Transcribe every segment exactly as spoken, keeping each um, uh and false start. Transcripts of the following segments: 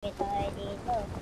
Sila patay. Ano yun?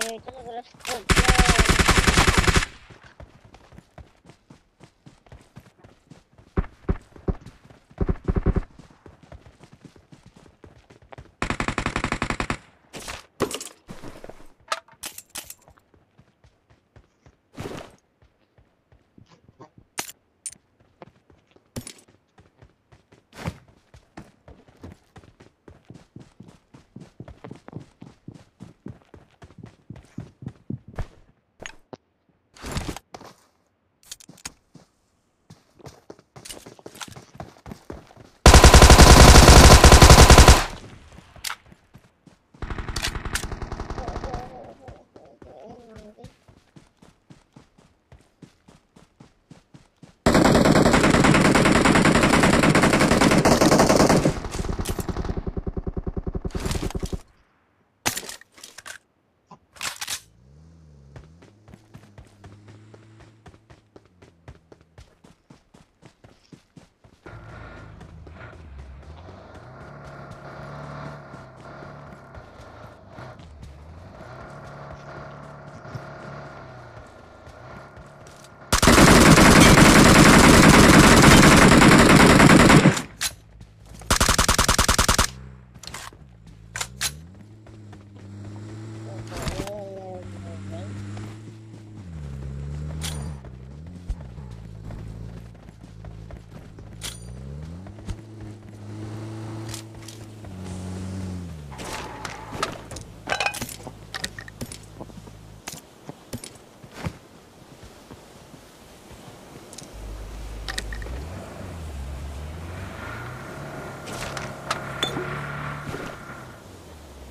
Ito na gulas ko.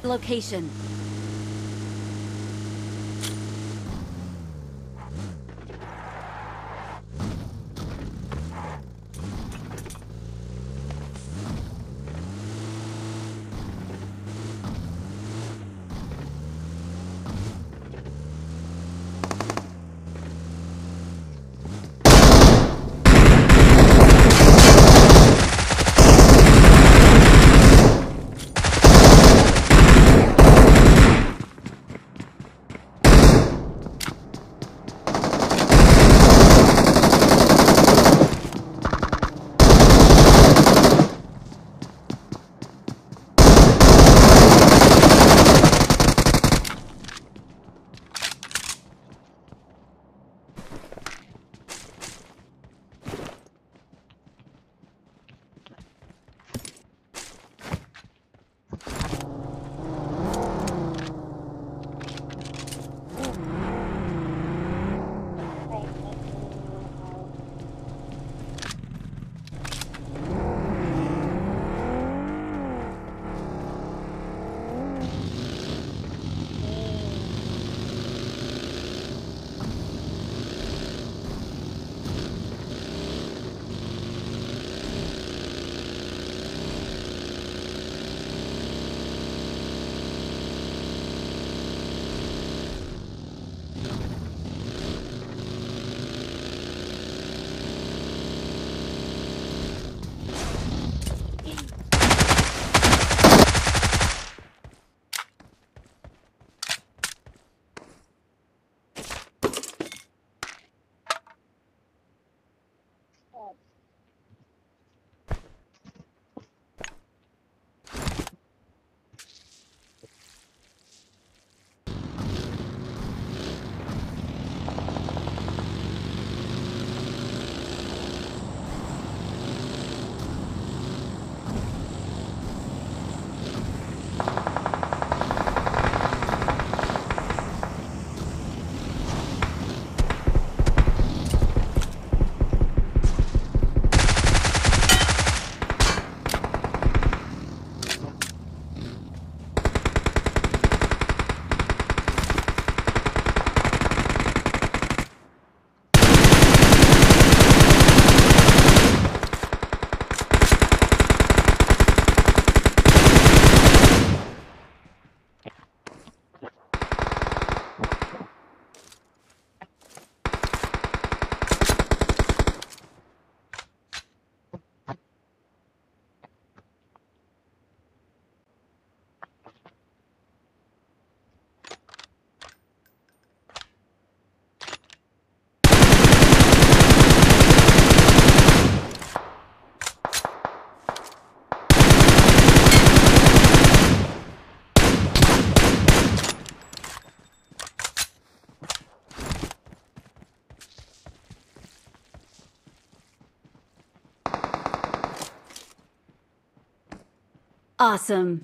location. Awesome.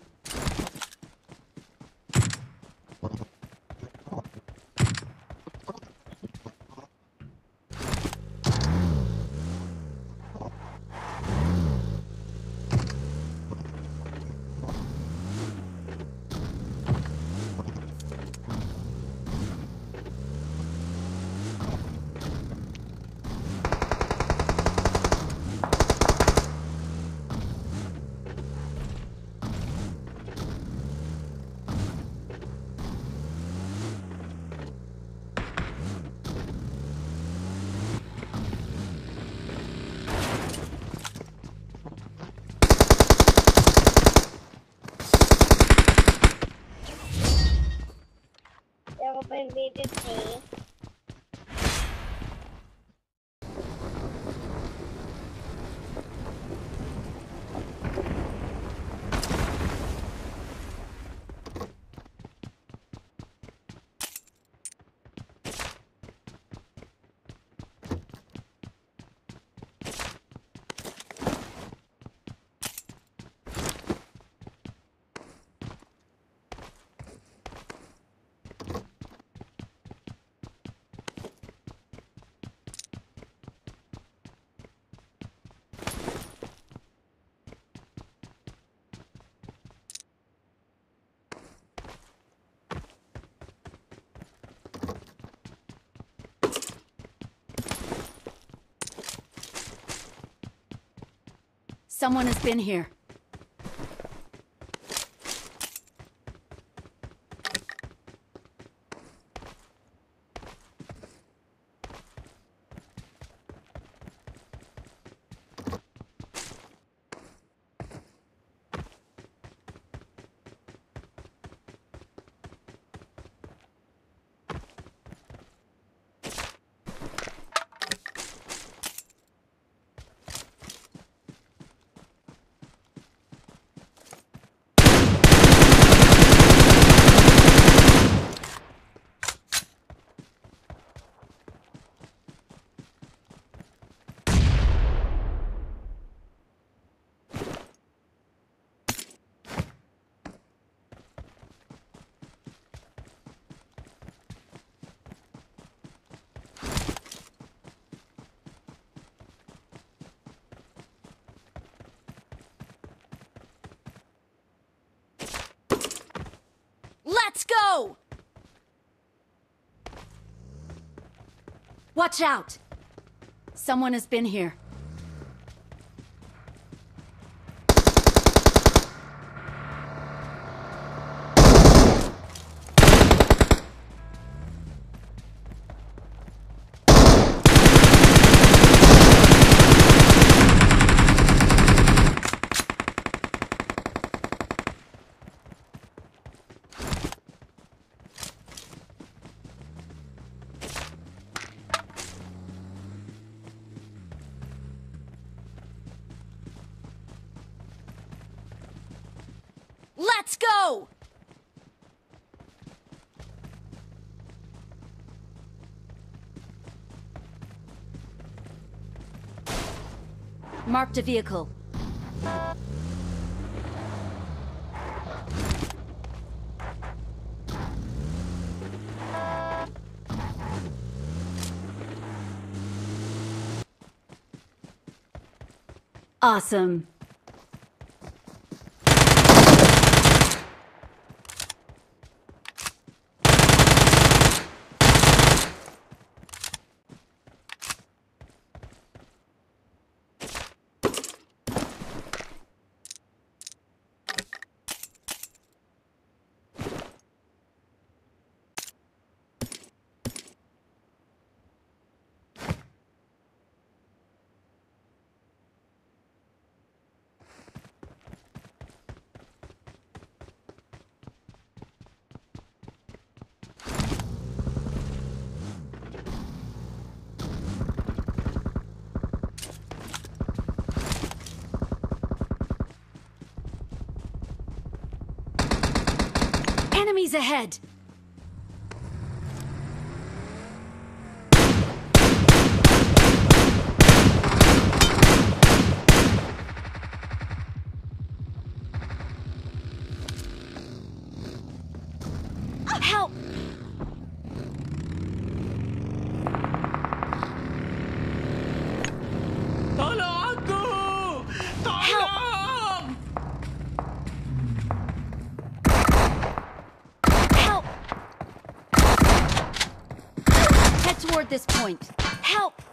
Someone has been here. Go! Watch out! Someone has been here. Let's go! Marked a vehicle. Awesome. Enemies ahead! Help! Toward this point. Help!